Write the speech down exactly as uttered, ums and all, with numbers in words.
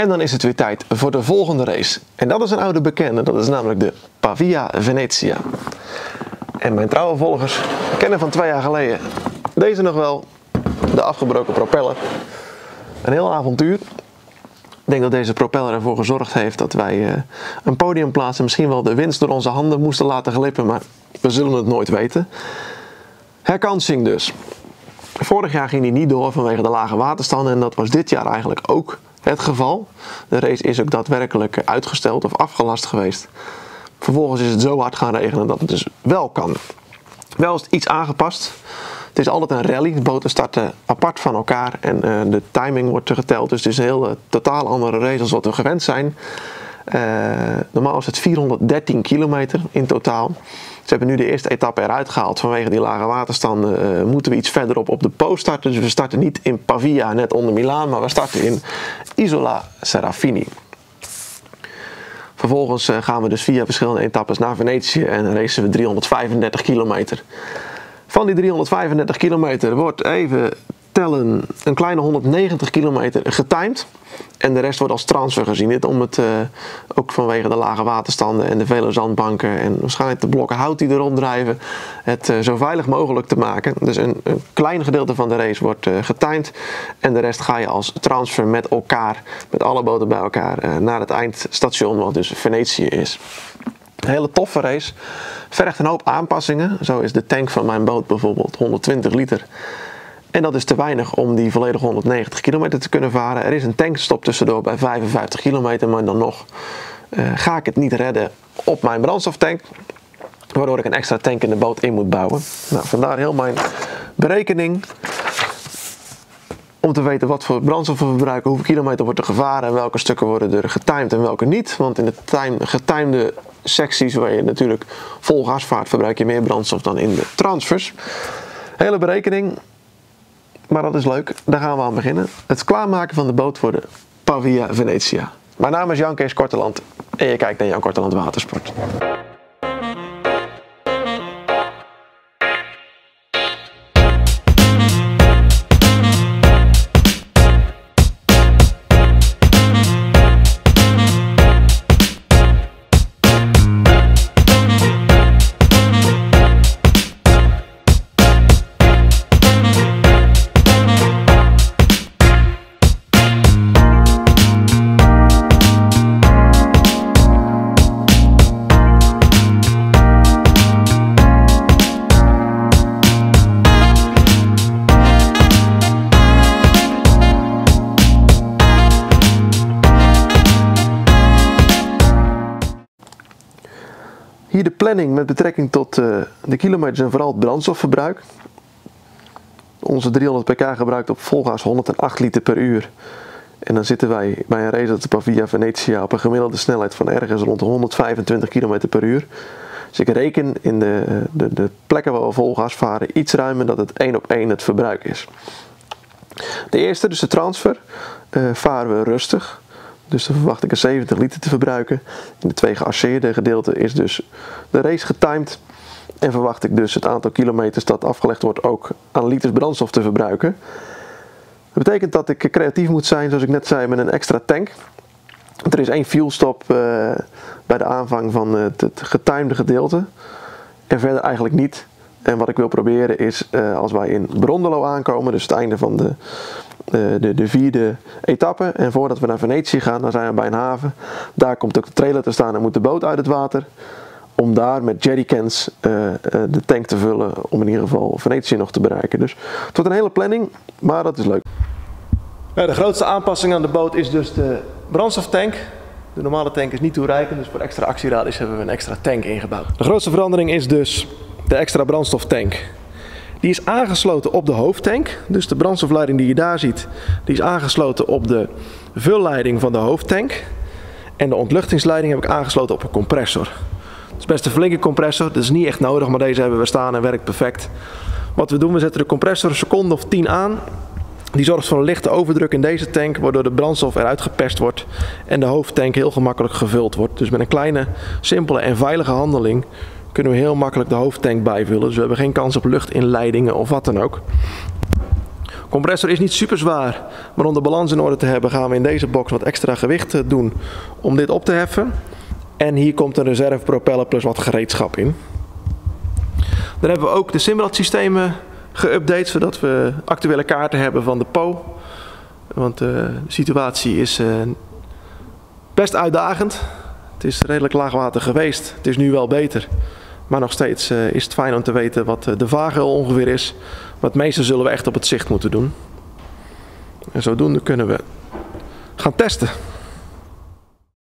En dan is het weer tijd voor de volgende race. En dat is een oude bekende, dat is namelijk de Pavia Venezia. En mijn trouwe volgers kennen van twee jaar geleden deze nog wel, de afgebroken propeller. Een heel avontuur. Ik denk dat deze propeller ervoor gezorgd heeft dat wij een podiumplaats en misschien wel de winst door onze handen moesten laten glippen, maar we zullen het nooit weten. Herkansing dus. Vorig jaar ging die niet door vanwege de lage waterstanden en dat was dit jaar eigenlijk ook het geval. De race is ook daadwerkelijk uitgesteld of afgelast geweest. Vervolgens is het zo hard gaan regenen dat het dus wel kan. Wel is het iets aangepast. Het is altijd een rally. De boten starten apart van elkaar en uh, de timing wordt geteld. Dus het is een heel uh, totaal andere race dan wat we gewend zijn. Uh, normaal is het vierhonderddertien kilometer in totaal. Ze hebben nu de eerste etappe eruit gehaald. Vanwege die lage waterstanden uh, moeten we iets verderop op de Po starten. Dus we starten niet in Pavia, net onder Milaan, maar we starten in Isola Serafini. Vervolgens uh, gaan we dus via verschillende etappes naar Venetië en racen we driehonderdvijfendertig kilometer. Van die driehonderdvijfendertig kilometer wordt even tellen een kleine honderdnegentig kilometer getimed. En de rest wordt als transfer gezien. Dit om het, uh, ook vanwege de lage waterstanden en de vele zandbanken en waarschijnlijk de blokken hout die erop drijven, het uh, zo veilig mogelijk te maken. Dus een, een klein gedeelte van de race wordt uh, getimed. En de rest ga je als transfer met elkaar, met alle boten bij elkaar, uh, naar het eindstation wat dus Venetië is. Een hele toffe race, vergt een hoop aanpassingen. Zo is de tank van mijn boot bijvoorbeeld honderdtwintig liter. En dat is te weinig om die volledig honderdnegentig kilometer te kunnen varen. Er is een tankstop tussendoor bij vijfenvijftig kilometer, maar dan nog uh, ga ik het niet redden op mijn brandstoftank. Waardoor ik een extra tank in de boot in moet bouwen. Nou, vandaar heel mijn berekening. Om te weten wat voor brandstof we verbruiken, hoeveel kilometer wordt er gevaren en welke stukken worden er getimed en welke niet. Want in de time, getimede secties waar je natuurlijk vol gas vaart, verbruik je meer brandstof dan in de transfers. Hele berekening, maar dat is leuk. Daar gaan we aan beginnen. Het klaarmaken van de boot voor de Pavia Venezia. Mijn naam is Jan Korteland en je kijkt naar Jan Korteland Watersport. Hier de planning met betrekking tot uh, de kilometers en vooral het brandstofverbruik. Onze driehonderd pk gebruikt op volgas honderdacht liter per uur. En dan zitten wij bij een race dat de Pavia Venezia op een gemiddelde snelheid van ergens rond honderdvijfentwintig kilometer per uur. Dus ik reken in de, de, de plekken waar we volgas varen iets ruimer dat het één op één het verbruik is. De eerste, dus de transfer, uh, varen we rustig. Dus dan verwacht ik er zeventig liter te verbruiken. In de twee geasseerde gedeelten is dus de race getimed. En verwacht ik dus het aantal kilometers dat afgelegd wordt ook aan liters brandstof te verbruiken. Dat betekent dat ik creatief moet zijn, zoals ik net zei, met een extra tank. Want er is één fuelstop uh, bij de aanvang van het, het getimede gedeelte. En verder eigenlijk niet. En wat ik wil proberen is, uh, als wij in Brondelo aankomen, dus het einde van de... De, de, de vierde etappe, en voordat we naar Venetië gaan, dan zijn we bij een haven. Daar komt ook de trailer te staan en moet de boot uit het water om daar met jerrycans uh, uh, de tank te vullen om in ieder geval Venetië nog te bereiken. Dus het wordt een hele planning, maar dat is leuk. Ja, de grootste aanpassing aan de boot is dus de brandstoftank. De normale tank is niet toereikend, dus voor extra actieradius hebben we een extra tank ingebouwd. De grootste verandering is dus de extra brandstoftank. Die is aangesloten op de hoofdtank, dus de brandstofleiding die je daar ziet, die is aangesloten op de vulleiding van de hoofdtank. En de ontluchtingsleiding heb ik aangesloten op een compressor. Het is best een flinke compressor, dat is niet echt nodig, maar deze hebben we staan en werkt perfect. Wat we doen, we zetten de compressor een seconde of tien aan. Die zorgt voor een lichte overdruk in deze tank, waardoor de brandstof eruit geperst wordt en de hoofdtank heel gemakkelijk gevuld wordt. Dus met een kleine, simpele en veilige handeling kunnen we heel makkelijk de hoofdtank bijvullen. Dus we hebben geen kans op luchtinleidingen of wat dan ook. Compressor is niet super zwaar, maar om de balans in orde te hebben gaan we in deze box wat extra gewicht doen om dit op te heffen. En hier komt een reservepropeller plus wat gereedschap in. Dan hebben we ook de Simrad systemen geüpdate, zodat we actuele kaarten hebben van de Po. Want de situatie is best uitdagend. Het is redelijk laag water geweest, het is nu wel beter. Maar nog steeds is het fijn om te weten wat de vaargeul ongeveer is. Maar het meeste zullen we echt op het zicht moeten doen. En zodoende kunnen we gaan testen.